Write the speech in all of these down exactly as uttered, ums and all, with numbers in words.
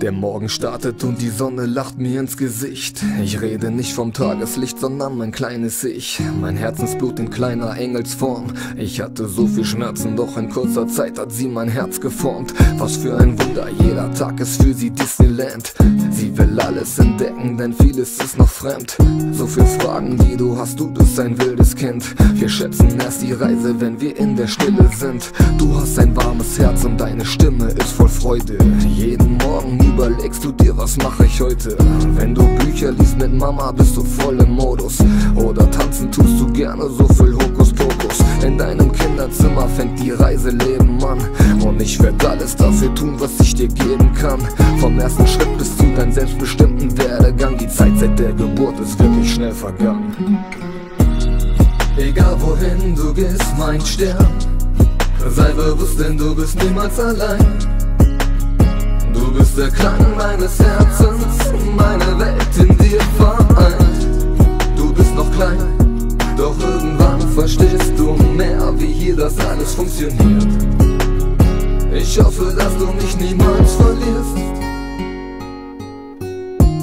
Der Morgen startet und die Sonne lacht mir ins Gesicht. Ich rede nicht vom Tageslicht, sondern mein kleines Ich. Mein Herzensblut in kleiner Engelsform. Ich hatte so viel Schmerzen, doch in kurzer Zeit hat sie mein Herz geformt. Was für ein Wunder, jeder Tag ist für sie Disneyland. Sie will alles entdecken, denn vieles ist noch fremd. So viel Fragen, die du hast, du bist ein wildes Kind. Wir schätzen erst die Reise, wenn wir in der Stille sind. Du hast ein warmes Herz und deine Stimme ist voll Freude. Jeden Morgen überlegst du dir, was mache ich heute? Wenn du Bücher liest mit Mama, bist du voll im Modus. Oder tanzen tust du gerne, so viel Hokuspokus. In deinem Kinderzimmer fängt die Reise Leben an. Und ich werde alles dafür tun, was ich dir geben kann. Vom ersten Schritt bis zu deinem selbstbestimmten Werdegang. Die Zeit seit der Geburt ist wirklich schnell vergangen. Egal wohin du gehst, mein Stern, sei bewusst, denn du bist niemals allein. Du bist der Klang meines Herzens, meine Welt in dir vereint. Du bist noch klein, doch irgendwann verstehst du mehr, wie hier das alles funktioniert. Ich hoffe, dass du mich niemals verlierst.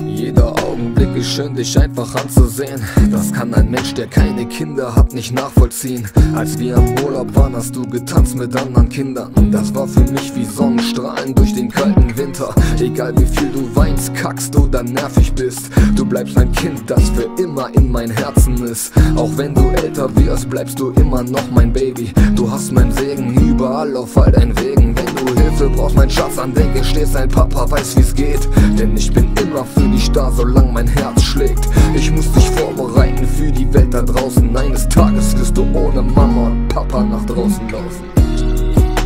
Jeder Augenblick ist schön, dich einfach anzusehen. Das kann ein Mensch, der keine Kinder hat, nicht nachvollziehen. Als wir im Urlaub waren, hast du getanzt mit anderen Kindern. Das war für mich wie Sonnenstrahlen durch den kalten Winter. Egal wie viel du weinst, kackst oder nervig bist, du bleibst mein Kind, das für immer in mein Herzen ist. Auch wenn du älter wirst, bleibst du immer noch mein Baby. Du hast meinen Segen überall auf all deinen Wegen. Wenn du Hilfe brauchst, mein Schatz, an den stehst, dein Papa weiß, wie's geht. Denn ich bin immer für dich da, solange mein Herz schlägt. Ich muss dich vorbereiten für die Welt da draußen. Eines Tages wirst du ohne Mama und Papa nach draußen laufen.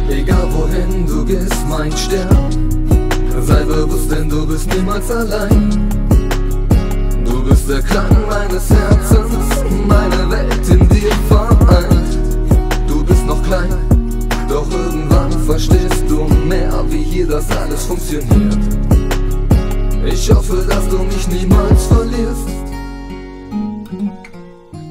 Egal wohin du gehst, mein Stern, sei bewusst, denn du bist niemals allein. Du bist der Klang meines Herzens, meine Welt in dir vereint. Du bist noch klein, doch irgendwann verstehst du mehr, wie hier das alles funktioniert. Ich hoffe, dass du mich niemals verlierst.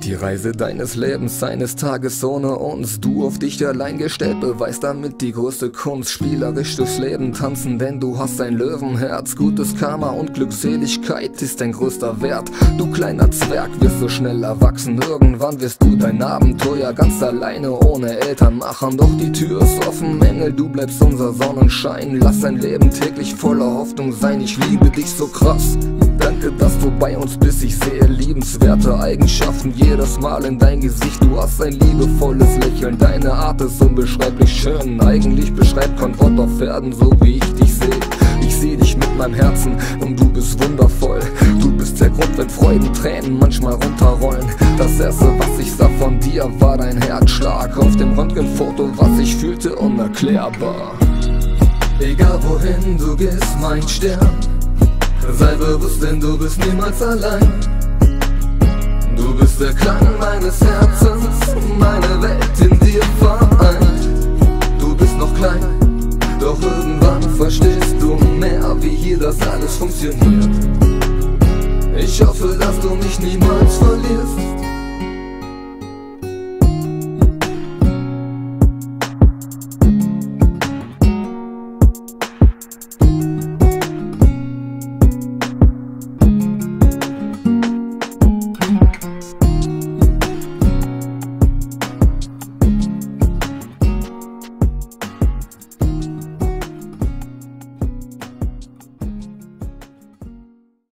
Die Reise deines Lebens, eines Tages ohne uns. Du auf dich allein gestellt, beweist damit die größte Kunst. Spielerisch durchs Leben tanzen, denn du hast ein Löwenherz. Gutes Karma und Glückseligkeit ist dein größter Wert. Du kleiner Zwerg, wirst so schnell erwachsen. Irgendwann wirst du dein Abenteuer ganz alleine ohne Eltern machen. Doch die Tür ist offen, Engel, du bleibst unser Sonnenschein. Lass dein Leben täglich voller Hoffnung sein. Ich liebe dich so krass. Danke, dass du bei uns bist, ich sehe liebenswerte Eigenschaften jedes Mal in dein Gesicht. Du hast ein liebevolles Lächeln, deine Art ist unbeschreiblich schön. Eigentlich beschreibt kein Wort auf Erden, so wie ich dich sehe. Ich sehe dich mit meinem Herzen und du bist wundervoll. Du bist der Grund, wenn Freudentränen manchmal runterrollen. Das erste, was ich sah von dir, war dein Herzschlag. Auf dem Röntgenfoto, was ich fühlte, unerklärbar. Egal wohin du gehst, mein Stern, sei bewusst, denn du bist niemals allein. Du bist der Klang meines Herzens, meine Welt in dir vereint. Du bist noch klein, doch irgendwann verstehst du mehr, wie hier das alles funktioniert. Ich hoffe, dass du mich niemals verlierst.